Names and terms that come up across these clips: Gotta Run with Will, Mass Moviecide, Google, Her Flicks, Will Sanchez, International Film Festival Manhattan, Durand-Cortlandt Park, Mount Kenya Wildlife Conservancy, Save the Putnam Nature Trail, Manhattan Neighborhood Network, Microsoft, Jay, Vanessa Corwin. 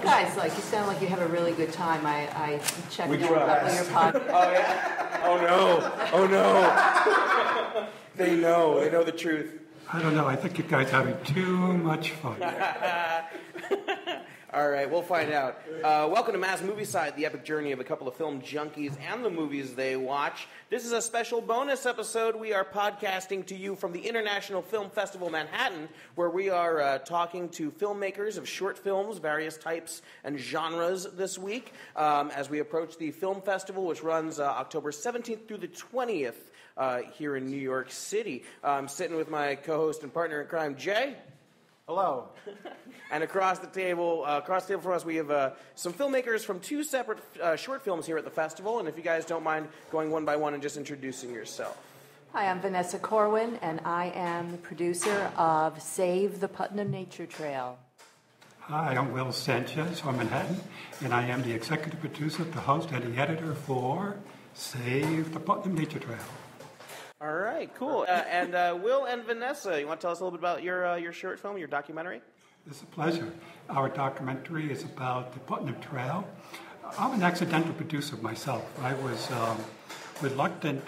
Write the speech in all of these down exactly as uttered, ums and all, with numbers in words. you guys like? You sound like you have a really good time. I, I checked out a couple of your podcasts. Oh, yeah? Oh, no. Oh, no. They know. They know the truth. I don't know. I think you guys are having too much fun. All right, we'll find out. Uh, welcome to Mass Moviecide, the epic journey of a couple of film junkies and the movies they watch. This is a special bonus episode. We are podcasting to you from the International Film Festival Manhattan, where we are uh, talking to filmmakers of short films, various types and genres this week, um, as we approach the film festival, which runs uh, October seventeenth through the twentieth uh, here in New York City. I'm sitting with my co-host and partner in crime, Jay. Hello. And across the table, uh, across the table from us, we have uh, some filmmakers from two separate uh, short films here at the festival. And if you guys don't mind going one by one and just introducing yourself. Hi, I'm Vanessa Corwin, and I am the producer of Save the Putnam Nature Trail. Hi, I'm Will Sanchez from Manhattan, and I am the executive producer, the host, and the editor for Save the Putnam Nature Trail. All right, cool. Uh, and uh, Will and Vanessa, you want to tell us a little bit about your uh, your short film, your documentary? It's a pleasure. Our documentary is about the Putnam Trail. I'm an accidental producer myself. I was um, reluctant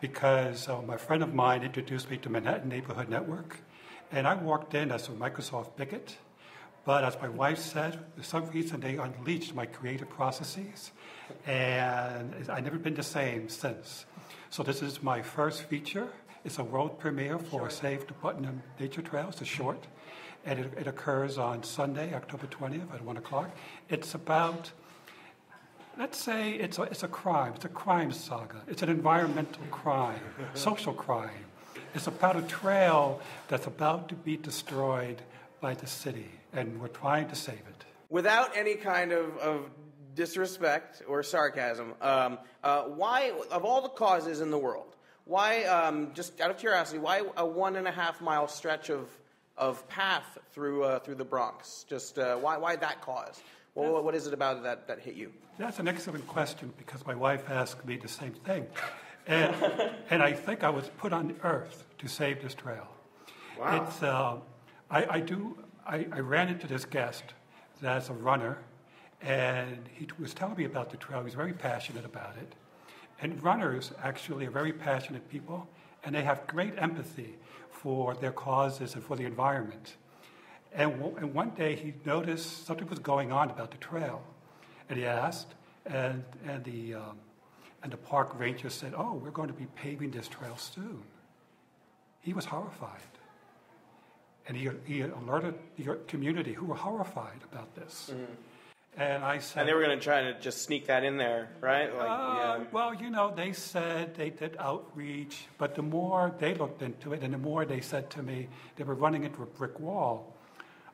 because um, a friend of mine introduced me to Manhattan Neighborhood Network, and I walked in as a Microsoft bigot. But as my wife said, for some reason they unleashed my creative processes, and I've never been the same since. So this is my first feature. It's a world premiere for sure. Save the Putnam Nature Trail. It's a short, and it, it occurs on Sunday, October twentieth at one o'clock. It's about, let's say it's a, it's a crime. It's a crime saga. It's an environmental crime, social crime. It's about a trail that's about to be destroyed by the city, and we're trying to save it. Without any kind of... of disrespect or sarcasm, um, uh, why, of all the causes in the world, why, um, just out of curiosity, why a one and a half mile stretch of, of path through, uh, through the Bronx? Just uh, why, why that cause? Well, what is it about that that hit you? That's an excellent question, because my wife asked me the same thing. And, and I think I was put on earth to save this trail. Wow. It's, uh, I, I, do, I, I ran into this guest that's a runner, and he was telling me about the trail. He was very passionate about it. And runners actually are very passionate people, and they have great empathy for their causes and for the environment. And, w and one day he noticed something was going on about the trail. And he asked, and, and, the, um, and the park ranger said, "Oh, we're going to be paving this trail soon." He was horrified. And he, he alerted the community, who were horrified about this. Mm. And I said, and they were going to try to just sneak that in there, right? Like, uh, yeah. Well, you know, they said they did outreach, but the more they looked into it, and the more they said to me, they were running into a brick wall.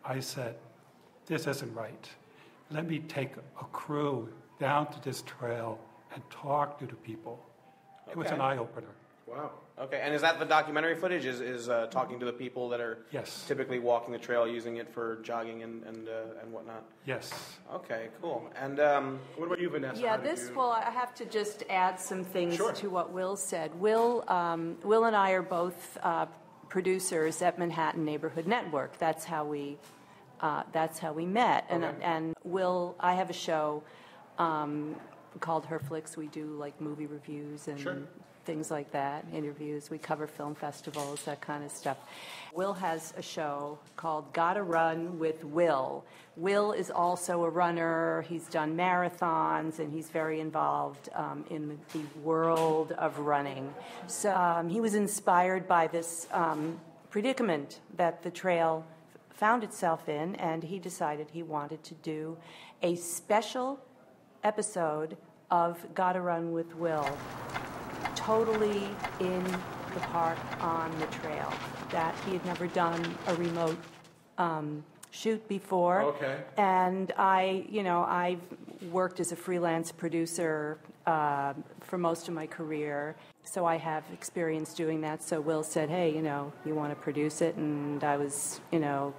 I said, "This isn't right. Let me take a crew down to this trail and talk to the people." Okay. It was an eye opener. Wow. Okay, and is that the documentary footage? Is, is uh, talking to the people that are yes. typically walking the trail, using it for jogging and and, uh, and whatnot? Yes. Okay, cool. And um, what about you, Vanessa? Yeah, this. You... Well, I have to just add some things sure. to what Will said. Will, um, Will, and I are both uh, producers at Manhattan Neighborhood Network. That's how we, uh, that's how we met. And okay. and Will, I have a show um, called Her Flicks. We do like movie reviews and. Sure. Things like that, interviews. We cover film festivals, that kind of stuff. Will has a show called Gotta Run with Will. Will is also a runner. He's done marathons, and he's very involved um, in the world of running. So um, he was inspired by this um, predicament that the trail found itself in, and he decided he wanted to do a special episode of Gotta Run with Will. Totally in the park, on the trail, that he had never done a remote um, shoot before. Okay. And I, you know, I've worked as a freelance producer uh, for most of my career, so I have experience doing that. So Will said, "Hey, you know, you want to produce it?" And I was, you know,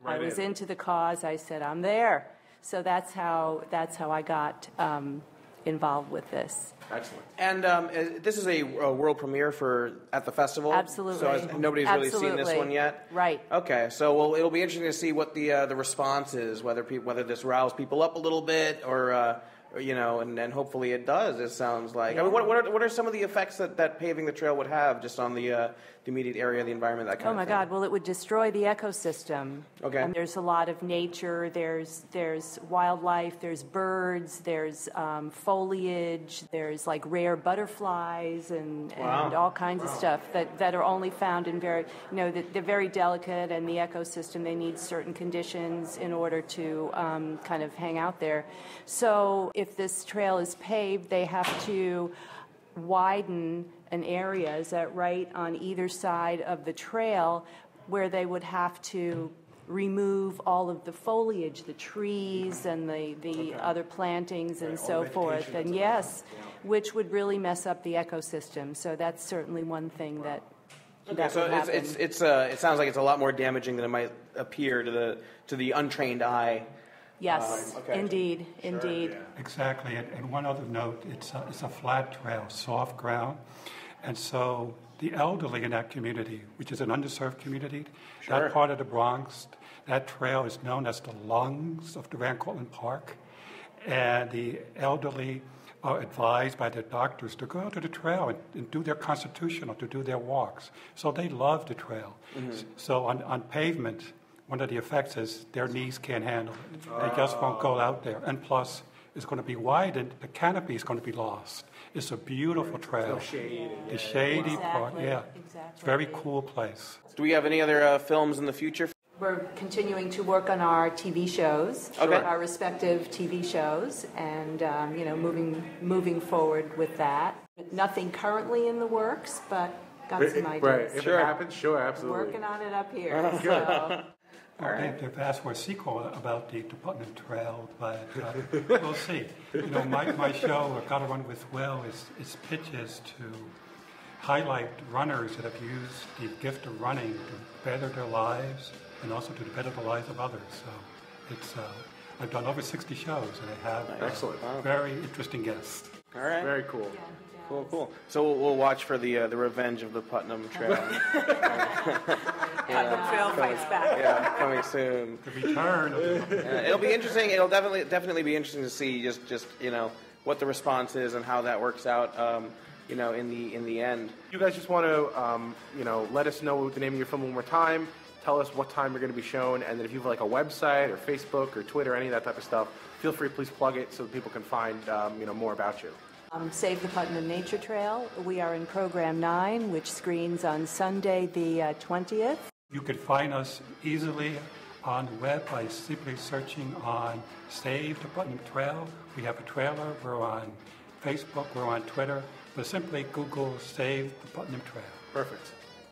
right I was in. into the cause. I said, "I'm there." So that's how that's how I got. Um, involved with this. Excellent. And um, this is a, a world premiere for at the festival. Absolutely. So nobody's Absolutely. really seen this one yet. Right. Okay. So well, it'll be interesting to see what the uh, the response is, whether people whether this riles people up a little bit or. Uh, You know, and, and hopefully it does. It sounds like. Yeah. I mean, what what are, what are some of the effects that, that paving the trail would have just on the uh, the immediate area, the environment, that kind oh of thing? Oh my God! Well, it would destroy the ecosystem. Okay. Um, there's a lot of nature. There's there's wildlife. There's birds. There's um, foliage. There's like rare butterflies and, wow. and all kinds wow. of stuff that, that are only found in very you know that they're very delicate, and the ecosystem, they need certain conditions in order to um, kind of hang out there. So. If this trail is paved, they have to widen an area, is that right, on either side of the trail where they would have to remove all of the foliage, the trees and the, the okay. other plantings and right, so forth. And yes, yeah. which would really mess up the ecosystem. So that's certainly one thing wow. that... Okay, so it's, it's, it's, uh, it sounds like it's a lot more damaging than it might appear to the, to the untrained eye. Yes, um, okay. indeed, sure, indeed. Yeah. Exactly, and, and one other note, it's a, it's a flat trail, soft ground, and so the elderly in that community, which is an underserved community, sure. that part of the Bronx, that trail is known as the lungs of Durand-Cortlandt Park, and the elderly are advised by their doctors to go out to the trail and, and do their constitutional, to do their walks, so they love the trail. Mm-hmm. So on, on pavement, one of the effects is their knees can't handle it. They just won't go out there. And plus, it's going to be widened. The canopy is going to be lost. It's a beautiful trail. It's so shady. Yeah. The shady exactly. part, yeah. Exactly. It's a very cool place. Do we have any other uh, films in the future? We're continuing to work on our T V shows, okay. our respective T V shows, and um, you know, moving moving forward with that. Nothing currently in the works, but got some ideas. Right. If sure. it happens, sure, absolutely. Working on it up here. So. All right. They've asked for a sequel about the, the Putnam Trail, but uh, we'll see. You know, my, my show, Gotta Run with Will, is, its pitch is to highlight runners that have used the gift of running to better their lives and also to better the lives of others. So it's, uh, I've done over sixty shows, and I have uh, Excellent. Wow. very interesting guests. All right. Very cool. Yeah. Cool, cool. So we'll, we'll watch for the uh, the revenge of the Putnam Trail. Putnam Trail fights back. Yeah, coming soon. The return. Yeah, it'll be interesting. It'll definitely definitely be interesting to see just just you know what the response is and how that works out. Um, you know, in the in the end. You guys just want to um, you know let us know the name of your film one more time. Tell us what time you're going to be shown, and then if you have like a website or Facebook or Twitter, any of that type of stuff, feel free, please plug it so that people can find um, you know more about you. Um, Save the Putnam Nature Trail. We are in Program nine, which screens on Sunday the uh, twentieth. You could find us easily on the web by simply searching on Save the Putnam Trail. We have a trailer. We're on Facebook. We're on Twitter. But simply Google Save the Putnam Trail. Perfect.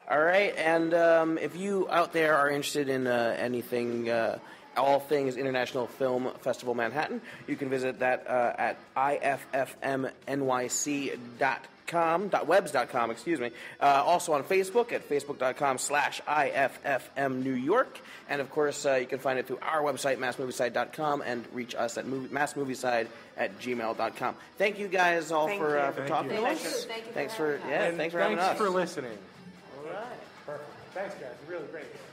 All right. And um, if you out there are interested in uh, anything... Uh, all things International Film Festival Manhattan. You can visit that uh, at i f f m n y c dot com, .webs dot com, excuse me. Uh, also on Facebook at facebook.com slash iffmnewyork. And, of course, uh, you can find it through our website, mass moviecide dot com, and reach us at movie, massmoviecide at gmail dot com. Thank you guys all thank for, uh, for talking. You. Thank thanks, you. Thank you thanks for, for yeah, thanks for having us. Thanks for listening. All right. Perfect. Thanks, guys. Really great.